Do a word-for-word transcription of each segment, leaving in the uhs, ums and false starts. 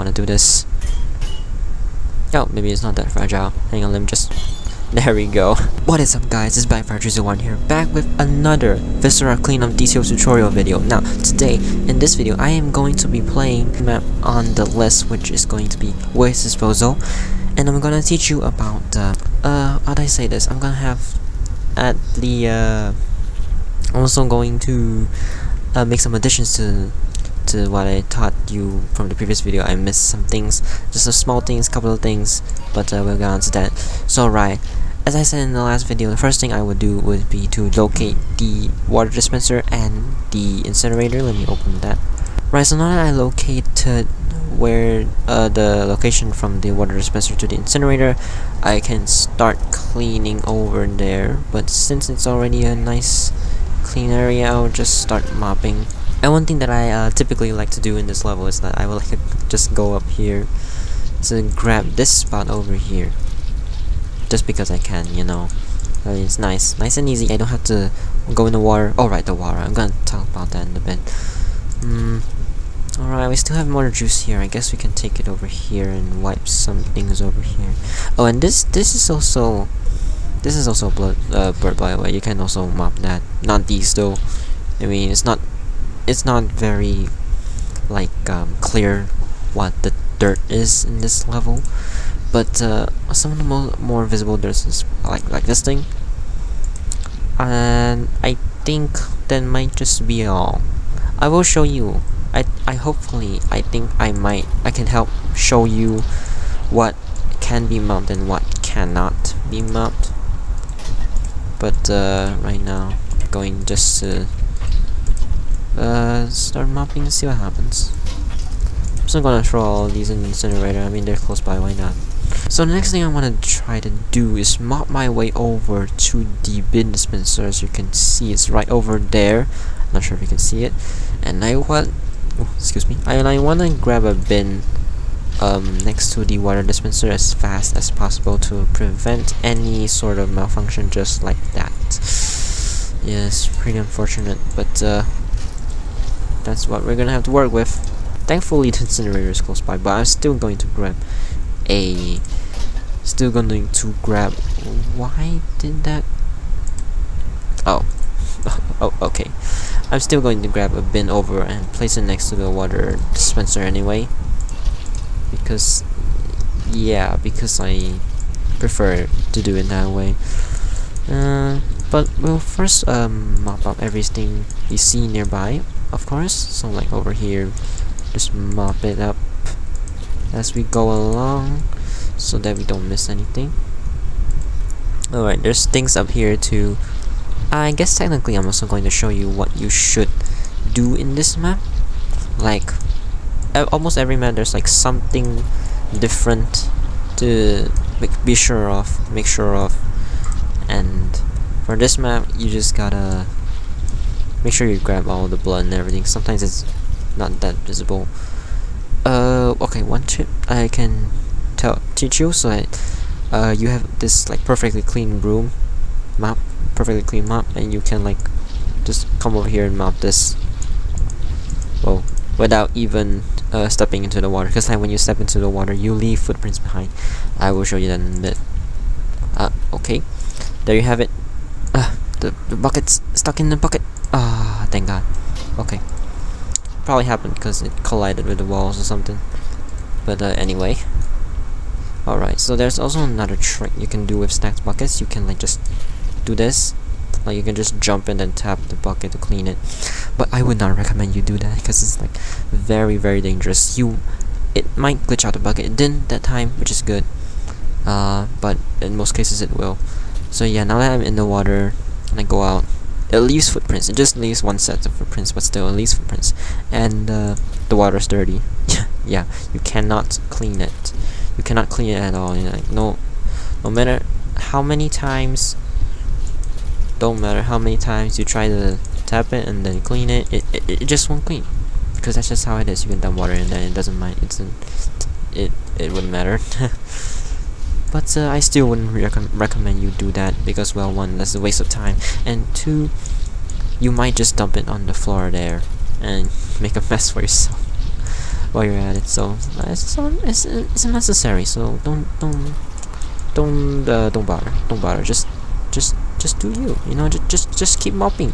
want to do this. Oh, maybe it's not that fragile. Hang on, let me just... There we go. What is up, guys? It's Backfire Zero One here, back with another Viscera Cleanup Detail tutorial video. Now, today, in this video, I am going to be playing the map on the list, which is going to be Waste Disposal. And I'm gonna teach you about the... Uh, how'd I say this? I'm gonna have... At the, uh... I'm also going to uh, make some additions to... to what I taught you from the previous video. I missed some things, just some small things, couple of things, but uh, we'll get on to that. So right, as I said in the last video, the first thing I would do would be to locate the water dispenser and the incinerator. Let me open that. Right, so now that I located where uh, the location from the water dispenser to the incinerator, I can start cleaning over there, but since it's already a nice clean area, I'll just start mopping. And one thing that I uh, typically like to do in this level is that I will like just go up here to grab this spot over here, just because I can, you know. I mean, it's nice, nice and easy. I don't have to go in the water. Oh right, the water. I'm gonna talk about that in a bit. Mm. All right, we still have more juice here. I guess we can take it over here and wipe some things over here. Oh, and this this is also this is also blood uh, bird, by the way. You can also mop that. Not these though. I mean, it's not. It's not very like um, clear what the dirt is in this level, but uh, some of the mo more visible dirt is like like this thing, and I think that might just be all. I will show you. I I hopefully I think I might I can help show you what can be mopped and what cannot be mopped. But uh, right now, I'm going just to. Uh, start mopping and see what happens. I'm just gonna throw all these in the incinerator. I mean, they're close by, why not? So the next thing I want to try to do is mop my way over to the bin dispenser. As you can see, it's right over there. Not sure if you can see it. And I want, oh, excuse me, and I want to grab a bin um, next to the water dispenser as fast as possible to prevent any sort of malfunction just like that. Yeah, it's pretty unfortunate, but uh that's what we're gonna have to work with. Thankfully the incinerator is close by, but I'm still going to grab a still going to grab why did that oh oh okay I'm still going to grab a bin over and place it next to the water dispenser anyway, because yeah because I prefer to do it that way. Uh, but we'll first um, mop up everything you see nearby, of course. So like over here, just mop it up as we go along so that we don't miss anything. Alright, there's things up here too. I guess technically I'm also going to show you what you should do in this map. Like almost every map there's like something different to make, be sure of, make sure of. And for this map you just gotta make sure you grab all the blood and everything. Sometimes it's not that visible. Uh, okay, one tip I can tell teach you so that uh, you have this like perfectly clean room map, perfectly clean map, and you can like just come over here and map this. Well, without even uh, stepping into the water, because like when you step into the water, you leave footprints behind. I will show you that in a bit. Uh, okay, there you have it. Uh, the the bucket's stuck in the bucket. Ah, oh, thank God. Okay, probably happened because it collided with the walls or something. But uh, anyway, all right. So there's also another trick you can do with stacked buckets. You can like just do this. Like you can just jump in and tap the bucket to clean it. But I would not recommend you do that because it's like very very dangerous. You, it might glitch out the bucket. It didn't that time, which is good. Uh, but in most cases it will. So yeah, now that I'm in the water and I go out, it leaves footprints. It just leaves one set of footprints, but still it leaves footprints. And uh, the water's dirty. Yeah, you cannot clean it. You cannot clean it at all. You know, like, no, no matter how many times, don't matter how many times you try to tap it and then clean it, it, it, it just won't clean. Because that's just how it is. You can dump water in there, it doesn't mind. It's an, it it wouldn't matter. But uh, I still wouldn't rec recommend you do that because, well, one, that's a waste of time, and two, you might just dump it on the floor there and make a mess for yourself. while you're at it. So uh, it's, so it's it's unnecessary. So don't don't don't uh, don't bother. Don't bother. Just just just do you. You know. Just just just keep mopping.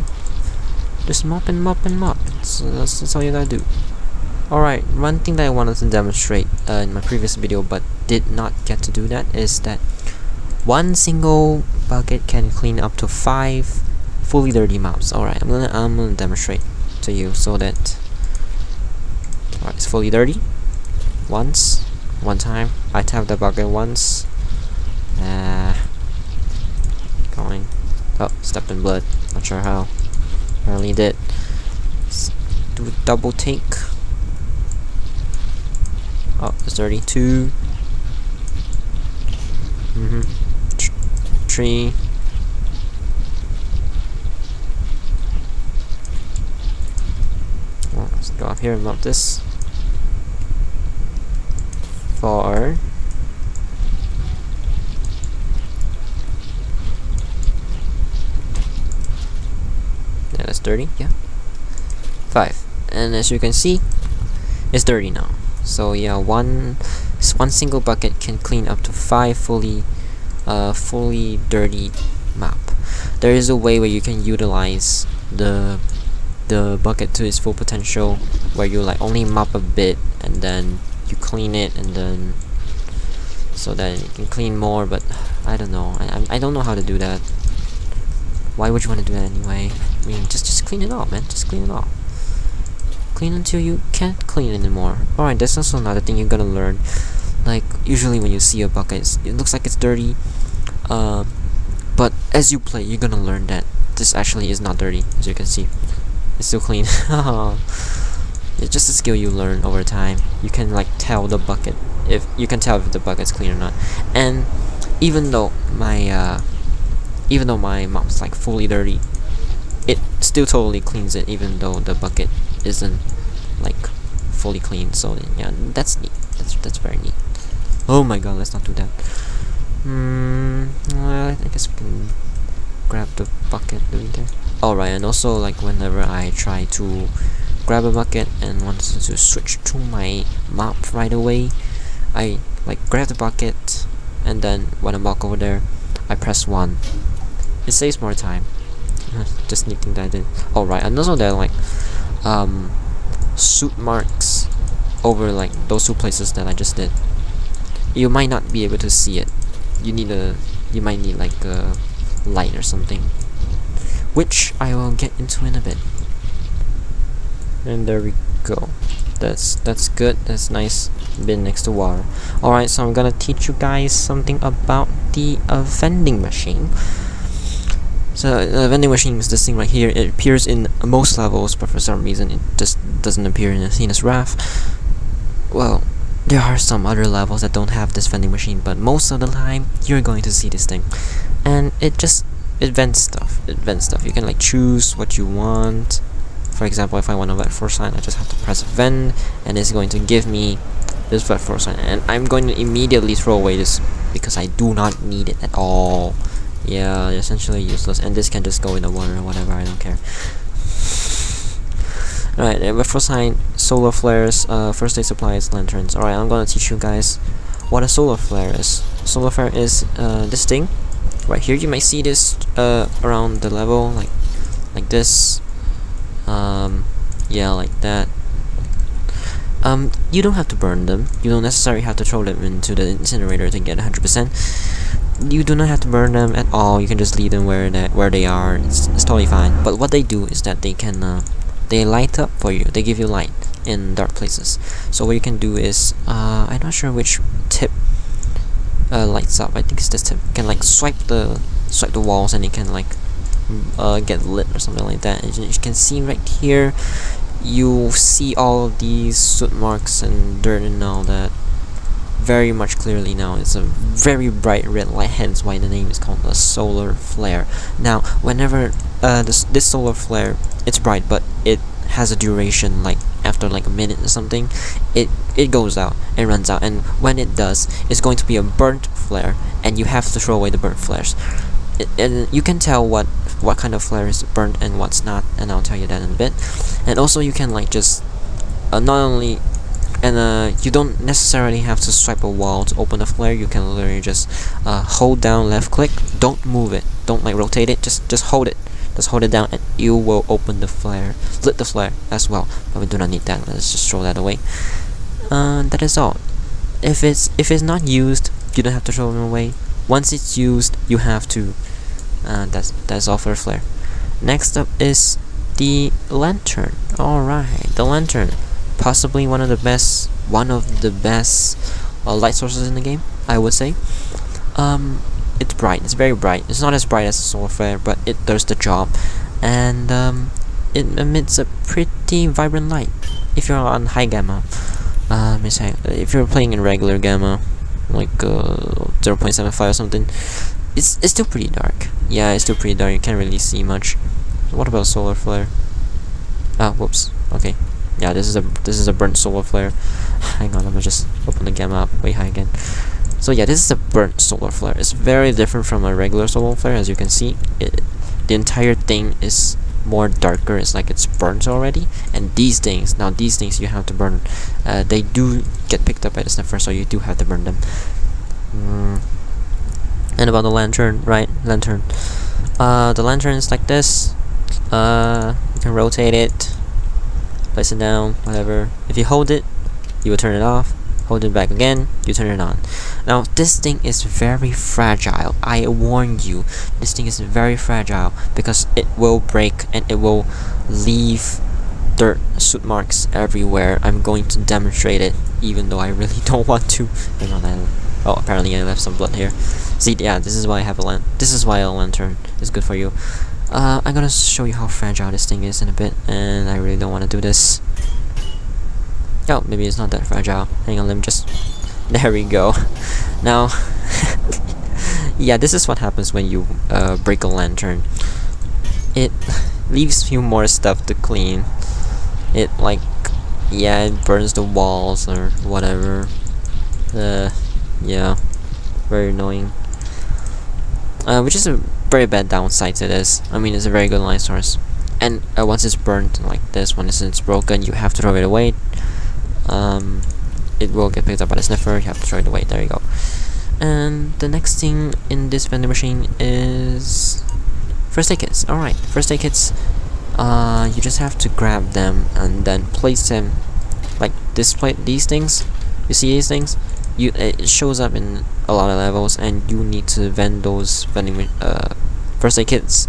Just mop and mop and mop. So that's, that's all you gotta do. Alright, one thing that I wanted to demonstrate uh, in my previous video but did not get to do that is that one single bucket can clean up to five fully dirty mops. Alright, I'm gonna I'm gonna demonstrate to you so that alright, it's fully dirty. Once, one time, I tap the bucket once. Uh, going. Oh, stepped in blood. Not sure how. Apparently did. Let's do a double take. Oh, it's dirty. Two. Mm-hmm. Th three. Well, let's go up here and mop this. Four. Yeah, that's dirty. Yeah. Five. And as you can see, it's dirty now. So yeah, one one single bucket can clean up to five fully, uh, fully dirty map. There is a way where you can utilize the the bucket to its full potential, where you like only mop a bit and then you clean it, and then so that you can clean more. But I don't know. I I don't know how to do that. Why would you want to do that anyway? I mean, just just clean it all, man. Just clean it all. Clean until you can't clean anymore. Alright, that's also another thing you're gonna learn. Like, usually when you see a bucket, it's, it looks like it's dirty. Uh, but as you play, you're gonna learn that this actually is not dirty, as you can see. It's still clean. It's just a skill you learn over time. You can, like, tell the bucket. if You can tell if the bucket's clean or not. And even though my, uh, even though my mop's, like, fully dirty, it still totally cleans it, even though the bucket isn't like fully clean. So yeah, that's neat. That's that's very neat. Oh my god, let's not do that. Hmm. Well, I guess we can grab the bucket doing that. Alright, and also like whenever I try to grab a bucket and want to switch to my mop right away, I like grab the bucket and then when I walk over there, I press one. It saves more time. Just neat thing that I did. Alright, and also there like. Um, suit marks over like those two places that I just did. You might not be able to see it. You need a, you might need like a light or something, which I will get into in a bit. And there we go. That's that's good. That's nice. Been next to water. All right, so I'm gonna teach you guys something about the uh, vending machine. So uh, vending machine is this thing right here. It appears in most levels, but for some reason it just doesn't appear in the Sinus R A F. Well, there are some other levels that don't have this vending machine, but most of the time you're going to see this thing. And it just it vents stuff. It vents stuff. You can like choose what you want. For example, if I want a vet for sign, I just have to press vend, and it's going to give me this vet for sign. And I'm going to immediately throw away this because I do not need it at all. Yeah, they're essentially useless, and this can just go in the water or whatever, I don't care. Alright, referral sign, solar flares, uh, first aid supplies, lanterns. Alright, I'm gonna teach you guys what a solar flare is. Solar flare is uh, this thing right here. You might see this uh, around the level, like like this. Um, yeah, like that. Um, you don't have to burn them. You don't necessarily have to throw them into the incinerator to get one hundred percent. You do not have to burn them at all. You can just leave them where that where they are. It's, it's totally fine. But what they do is that they can uh, they light up for you. They give you light in dark places. So what you can do is uh, I'm not sure which tip uh, lights up. I think it's this tip. You can like swipe the swipe the walls and it can like uh, get lit or something like that. As you can see right here, you see all of these soot marks and dirt and all that. Very much clearly now. It's a very bright red light, hence why the name is called a solar flare. Now, whenever uh, this, this solar flare, it's bright, but it has a duration. Like after like a minute or something, it it goes out and runs out. And when it does, it's going to be a burnt flare, and you have to throw away the burnt flares. It, and you can tell what what kind of flare is burnt and what's not, and I'll tell you that in a bit. And also, you can like just uh, not only and uh, you don't necessarily have to swipe a wall to open the flare. You can literally just uh, hold down left click, don't move it, don't like rotate it, just just hold it, just hold it down, and you will open the flare, lit the flare as well. But we do not need that, let's just throw that away. Uh, that is all. If it's if it's not used, you don't have to throw them away. Once it's used, you have to. Uh, that's that's all for the flare. Next up is the lantern. Alright, the lantern, possibly one of the best, one of the best uh, light sources in the game, I would say. Um, it's bright. It's very bright. It's not as bright as the solar flare, but it does the job, and um, it emits a pretty vibrant light. If you're on high gamma, uh, if you're playing in regular gamma, like uh, zero point seven five or something, it's it's still pretty dark. Yeah, it's still pretty dark. You can't really see much. What about solar flare? Ah, whoops. Okay. Yeah, this is a this is a burnt solar flare. Hang on, let me just open the gamma up way high again. So yeah, this is a burnt solar flare. It's very different from a regular solar flare, as you can see. It, the entire thing is more darker. It's like it's burnt already. And these things, now these things you have to burn. Uh, they do get picked up by the sniffer, so you do have to burn them. Mm. And about the lantern, right? Lantern. Uh, the lantern is like this. Uh, you can rotate it, place it down, whatever. If you hold it, you will turn it off. Hold it back again, you turn it on. Now this thing is very fragile. I warn you, this thing is very fragile because it will break and it will leave dirt soot marks everywhere. I'm going to demonstrate it, even though I really don't want to. Hang on, I, oh, apparently I left some blood here. See, yeah, this is why I have a lan- This is why a lantern is good for you. Uh, I'm gonna show you how fragile this thing is in a bit, and I really don't want to do this. Oh, maybe it's not that fragile. Hang on, let me just... There we go. Now... yeah, this is what happens when you uh, break a lantern. It leaves you more stuff to clean. It, like... Yeah, it burns the walls or whatever. Uh, yeah. Very annoying. Uh, which is a... very bad downside to this. I mean, it's a very good light source, and uh, once it's burnt like this, once it's broken, you have to throw it away. Um, it will get picked up by the sniffer. You have to throw it away. There you go. And the next thing in this vending machine is first aid kits. All right, first aid kits. Uh, you just have to grab them and then place them like this. Plate, these things. You see these things. You, it shows up in a lot of levels, and you need to vend those vending uh, first aid kits.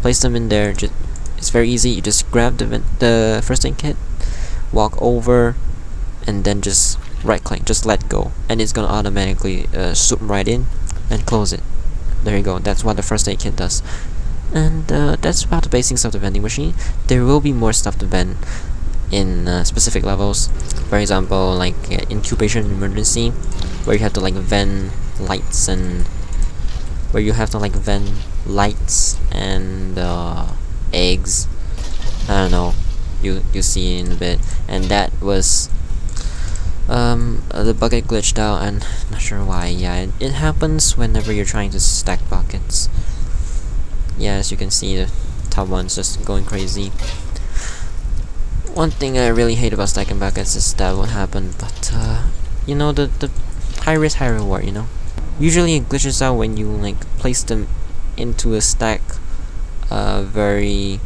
Place them in there. Just, it's very easy. You just grab the the first aid kit, walk over, and then just right click, just let go, and it's gonna automatically uh, swoop right in and close it. There you go. That's what the first aid kit does. And uh, that's about the basics of the vending machine. There will be more stuff to vend in uh, specific levels, for example, like uh, incubation emergency, where you have to like vent lights and where you have to like vent lights and uh, eggs. I don't know. You you see in a bit, and that was um the bucket glitched out, and I'm not sure why. Yeah, it, it happens whenever you're trying to stack buckets. Yeah, as you can see, the top one's just going crazy. One thing I really hate about stacking buckets is that what happened, but uh, you know, the, the high risk, high reward, you know? Usually it glitches out when you like place them into a stack uh, very,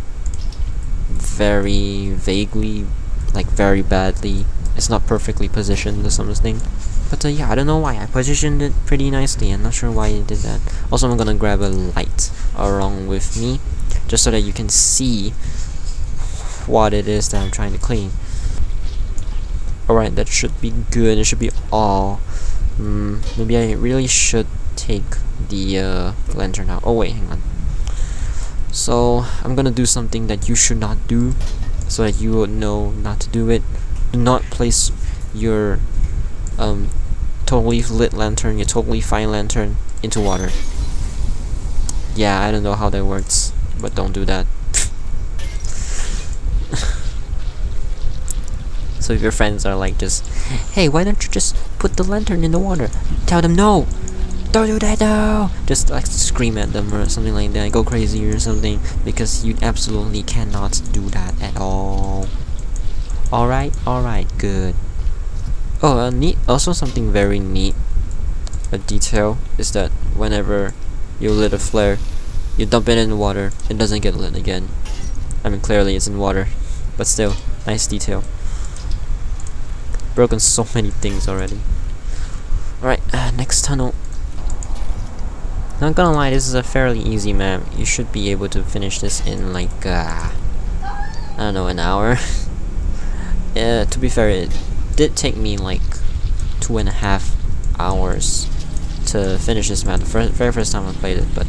very vaguely, like very badly. It's not perfectly positioned or something. But uh, yeah, I don't know why. I positioned it pretty nicely. I'm not sure why it did that. Also, I'm gonna grab a light along with me, just so that you can see what it is that I'm trying to clean. Alright, that should be good. It should be all. Mm, maybe I really should take the uh, lantern out. Oh wait, hang on. So I'm gonna do something that you should not do, so that you will know not to do it. Do not place your um, totally lit lantern, your totally fine lantern, into water. Yeah, I don't know how that works, but don't do that. So if your friends are like just, hey, why don't you just put the lantern in the water? Tell them no, don't do that now. Just like scream at them or something like that, go crazy or something, because you absolutely cannot do that at all. All right, all right, good. Oh, uh, neat. Also, something very neat, a detail, is that whenever you lit a flare, you dump it in water, it doesn't get lit again. I mean, clearly it's in water, but still, nice detail. Broken so many things already. Alright, uh, next tunnel. Not gonna lie, this is a fairly easy map. You should be able to finish this in like, uh, I don't know, an hour. Uh, to be fair, it did take me like two and a half hours to finish this map. The first, very first time I played it, but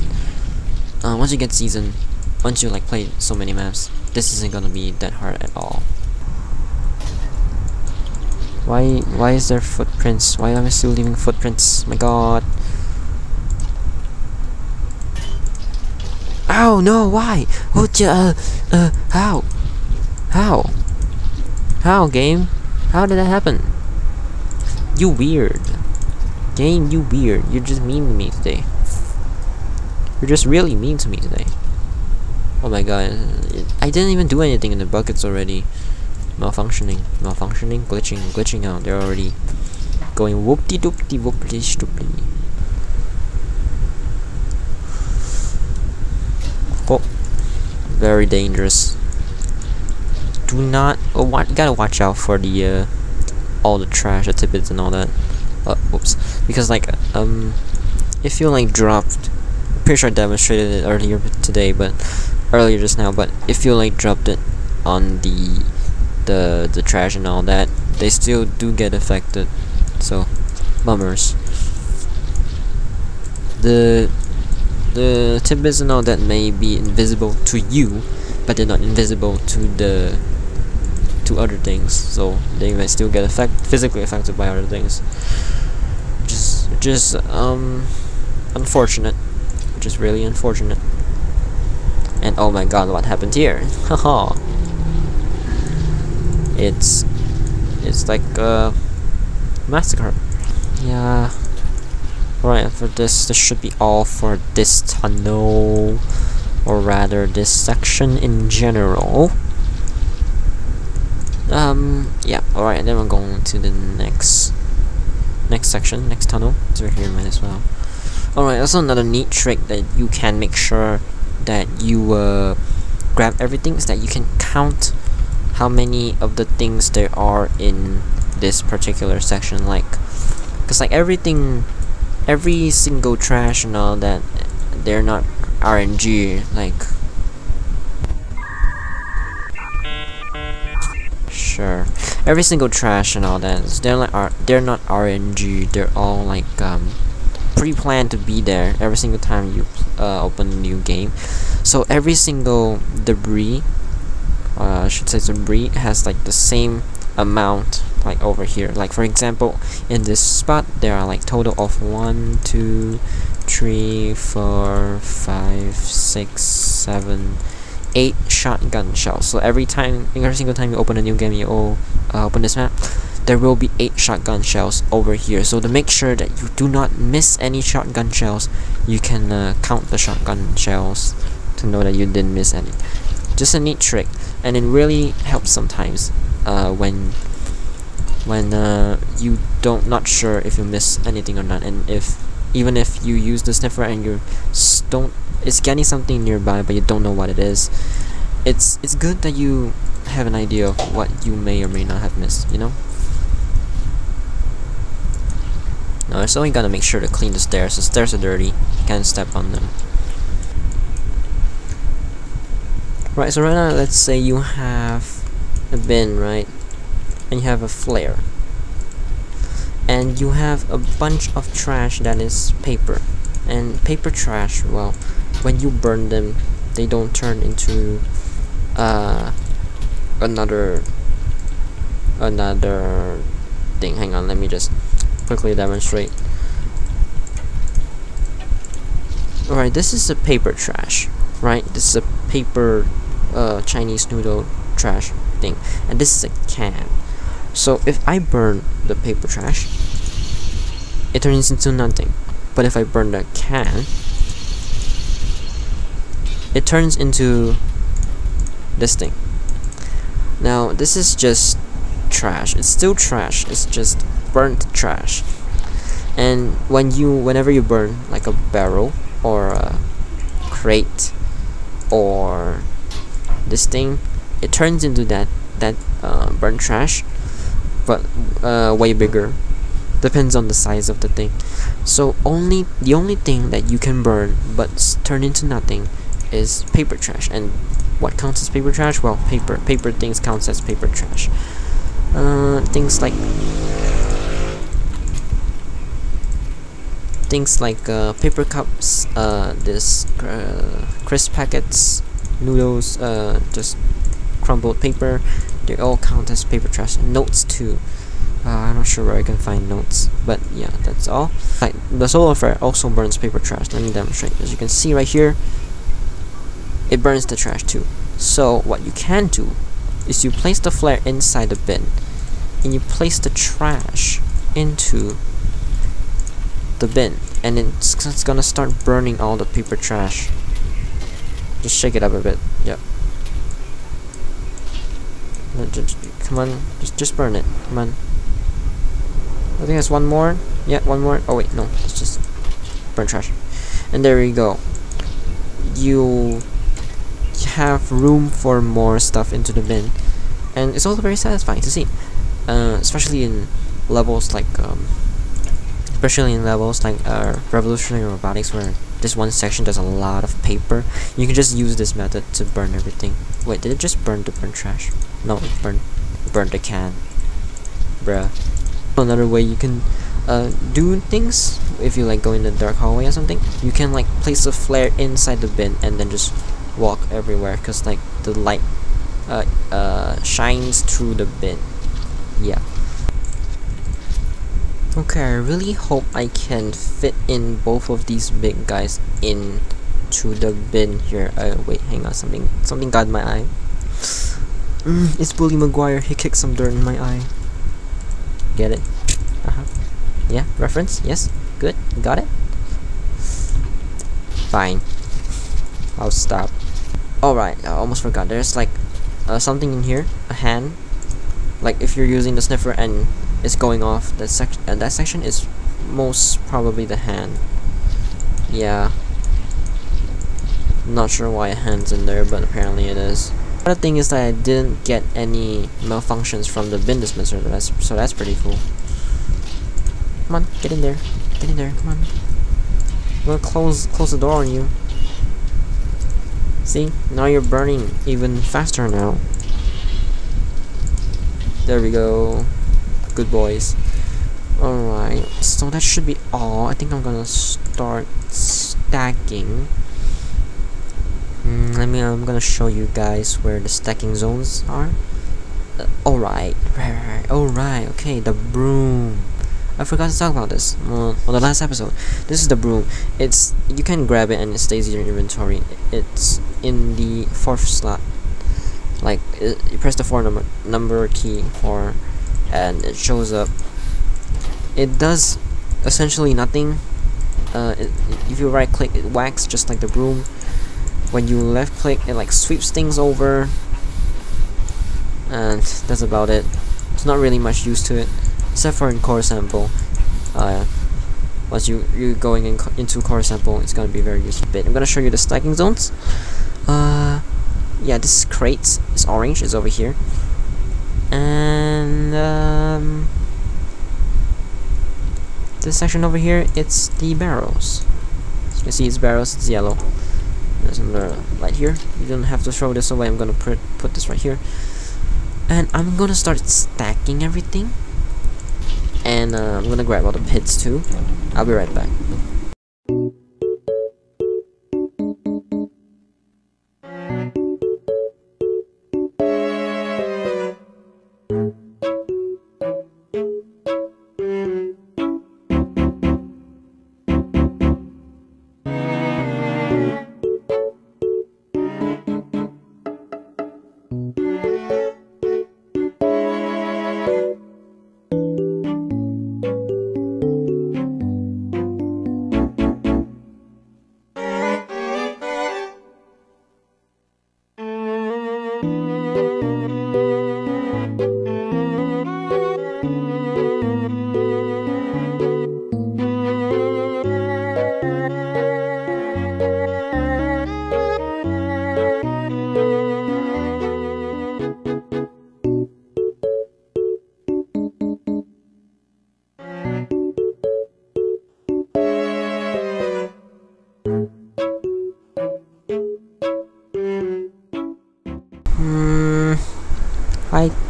uh, once you get seasoned, once you like play so many maps, this isn't gonna be that hard at all. Why? Why is there footprints? Why am I still leaving footprints? My God! Ow! No! Why? What? Uh, uh, how? How? How, game? How did that happen? You weird. Game, you weird. You're just mean to me today. You're just really mean to me today. Oh my God! I didn't even do anything, and the bucket's already malfunctioning, malfunctioning, glitching, glitching out. They're already going whoop-de-doop-de whoop-de-stoop-de. Oh, very dangerous. Do not. Oh, what? Gotta watch out for the uh, all the trash, the tidbits, and all that. Uh, oops. Because like um, if you like dropped, I'm pretty sure I demonstrated it earlier today, but earlier just now. But if you like dropped it on the the the trash and all that, they still do get affected, so bummers. The the tidbits and all that may be invisible to you, but they're not invisible to the to other things, so they may still get affect physically affected by other things. Just just um unfortunate, which is really unfortunate. And oh my God, what happened here? Haha. It's it's like a massacre. Yeah. Right, for this this should be all for this tunnel, or rather this section in general. Um yeah, alright, and then we're going to the next next section, next tunnel. So we're here, might as well. Alright, also another neat trick that you can make sure that you uh grab everything is that you can count how many of the things there are in this particular section, like because like everything every single trash and all that, they're not R N G, like sure every single trash and all that, they're like are they're not R N G, they're all like um pre-planned to be there every single time you uh, open a new game. So every single debris, Uh, I should say debris, has like the same amount like over here. Like for example, in this spot there are like total of one, two, three, four, five, six, seven, eight shotgun shells. So every time, every single time you open a new game, you all, uh, open this map, there will be eight shotgun shells over here. So to make sure that you do not miss any shotgun shells, you can uh, count the shotgun shells to know that you didn't miss any. Just a neat trick, and it really helps sometimes uh, when when uh, you don't not sure if you miss anything or not, and if even if you use the sniffer and you don't, it's getting something nearby but you don't know what it is. It's it's good that you have an idea of what you may or may not have missed, you know. Now it's only gotta make sure to clean the stairs. The stairs are dirty; you can't step on them. Right, so right now, let's say you have a bin, right, and you have a flare, and you have a bunch of trash that is paper, and paper trash, well, when you burn them, they don't turn into uh, another, another thing. Hang on, let me just quickly demonstrate. Alright, this is the paper trash, right, this is a paper Uh, Chinese noodle trash thing, and this is a can. So if I burn the paper trash, it turns into nothing, but if I burn the can, it turns into this thing. Now this is just trash, it's still trash, it's just burnt trash. And when you, whenever you burn like a barrel or a crate or this thing, it turns into that that uh, burnt trash, but uh, way bigger. Depends on the size of the thing. So only the only thing that you can burn but turn into nothing is paper trash. And what counts as paper trash? Well, paper paper things counts as paper trash. Uh, things like things like uh, paper cups, uh, this uh, crisp packets, noodles, uh, just crumbled paper. They all count as paper trash. And notes too. Uh, I'm not sure where I can find notes, but yeah, that's all. Like, the solar flare also burns paper trash. Let me demonstrate. As you can see right here, it burns the trash too. So what you can do is you place the flare inside the bin, and you place the trash into the bin, and it's, it's gonna start burning all the paper trash. Just shake it up a bit. Yep. No, just, come on, just just burn it. Come on. I think there's one more. Yeah, one more. Oh wait, no. It's just burn trash. And there you go. You have room for more stuff into the bin, and it's also very satisfying to see, uh, especially in levels like, um, especially in levels like uh, Revolutionary Robotics, where this one section does a lot of paper. You can just use this method to burn everything. Wait, did it just burn the burnt trash? No, it burned, burned the can. Bruh. Another way you can uh, do things, if you like go in the dark hallway or something, you can like place a flare inside the bin and then just walk everywhere, because like the light uh, uh, shines through the bin. Yeah. Okay, I really hope I can fit in both of these big guys into the bin here. Uh, wait, hang on, something something got my eye. Mm, it's Bully McGuire. He kicked some dirt in my eye. Get it? Uh-huh. Yeah, reference? Yes? Good? Got it? Fine. I'll stop. Alright, I almost forgot. There's like uh, something in here. A hand. Like if you're using the sniffer and it's going off, that, sec uh, that section is most probably the hand. Yeah. Not sure why a hand's in there, but apparently it is. Another thing is that I didn't get any malfunctions from the bin dispenser, that's, so that's pretty cool. Come on, get in there. Get in there, come on. I'm gonna close, close the door on you. See? Now you're burning even faster now. There we go. Good boys. Alright, so that should be all. I think I'm gonna start stacking. Mm, I mean, I'm gonna show you guys where the stacking zones are. Uh, alright, right, right, alright, okay, the broom. I forgot to talk about this uh, on the last episode. This is the broom. It's, you can grab it and it stays in your inventory. It's in the fourth slot. Like, it, you press the four number, number key, four, and it shows up. It does essentially nothing. Uh, it, if you right click, it whacks just like the broom. When you left click, it like sweeps things over, and that's about it. It's not really much use to it, except for in core sample. Uh, once you you're going in, into core sample, it's gonna be very useful. Bit. I'm gonna show you the stacking zones. Uh, yeah, this crate is orange. It's over here, and um, this section over here, it's the barrels. As you can see, it's barrels. It's yellow. There's another light here. You don't have to throw this away. I'm gonna put put this right here, and I'm gonna start stacking everything. And uh, I'm gonna grab all the pits too. I'll be right back.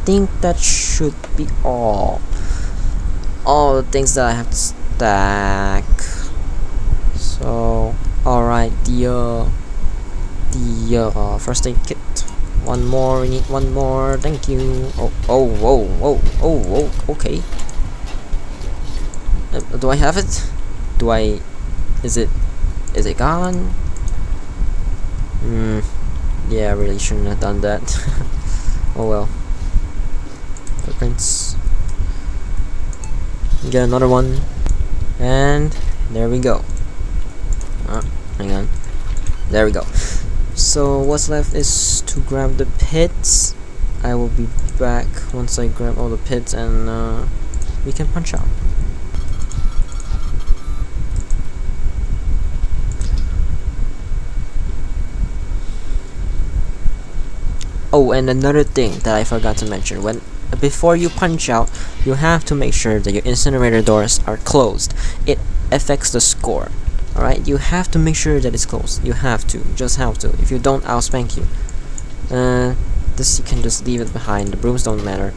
think that should be all all the things that I have to stack. So alright, the uh, the uh, first aid kit, one more, we need one more, thank you. Oh, oh, whoa, whoa, oh, whoa, okay. Uh, do I have it? Do I, is it, is it gone? Hmm, yeah, I really shouldn't have done that. Oh well. Footprints. Get another one. And there we go. Ah, hang on. There we go. So what's left is to grab the pits. I will be back once I grab all the pits and uh, we can punch out. Oh, and another thing that I forgot to mention, when before you punch out, you have to make sure that your incinerator doors are closed. It affects the score. Alright, you have to make sure that it's closed. You have to, just have to. If you don't, I'll spank you. Uh, this you can just leave it behind. The brooms don't matter.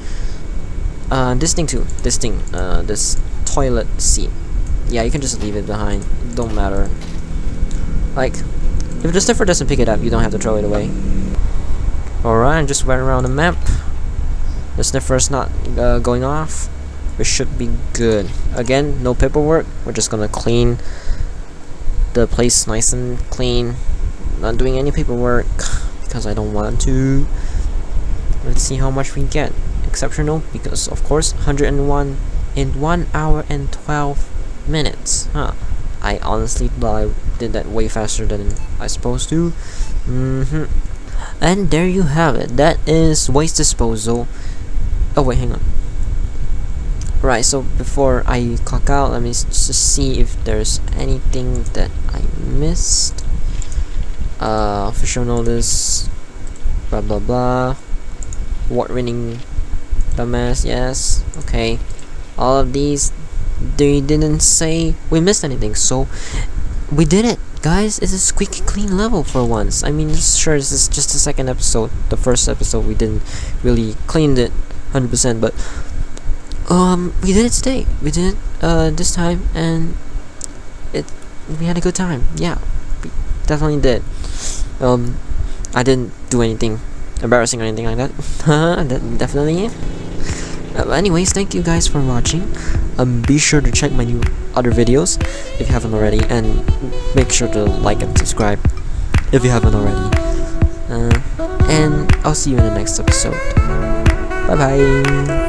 Uh, this thing too. This thing. Uh, this toilet seat. Yeah, you can just leave it behind. It don't matter. Like, if the sniffer doesn't pick it up, you don't have to throw it away. Alright, I just went around the map. The sniffer's not uh, going off. We should be good. Again, no paperwork. We're just gonna clean the place nice and clean. Not doing any paperwork because I don't want to. Let's see how much we get. Exceptional, because of course, one hundred and one in one hour and twelve minutes. Huh. I honestly thought I did that way faster than I supposed to. Mm-hmm. And there you have it. That is Waste Disposal. Oh wait, hang on. Right, so before I clock out, let me just see if there's anything that I missed. Uh, official notice, blah blah blah. Award winning dumbass, yes. Okay, all of these, they didn't say we missed anything, so we did it. Guys, it's a squeaky clean level for once. I mean, sure, this is just the second episode. The first episode we didn't really clean it one hundred percent, but um, we did it today. We did it uh, this time, and it we had a good time. Yeah, we definitely did. Um, I didn't do anything embarrassing or anything like that. that definitely. Uh, anyways, thank you guys for watching. Um, be sure to check my new other videos if you haven't already, and make sure to like and subscribe if you haven't already. Uh, and I'll see you in the next episode. Bye bye.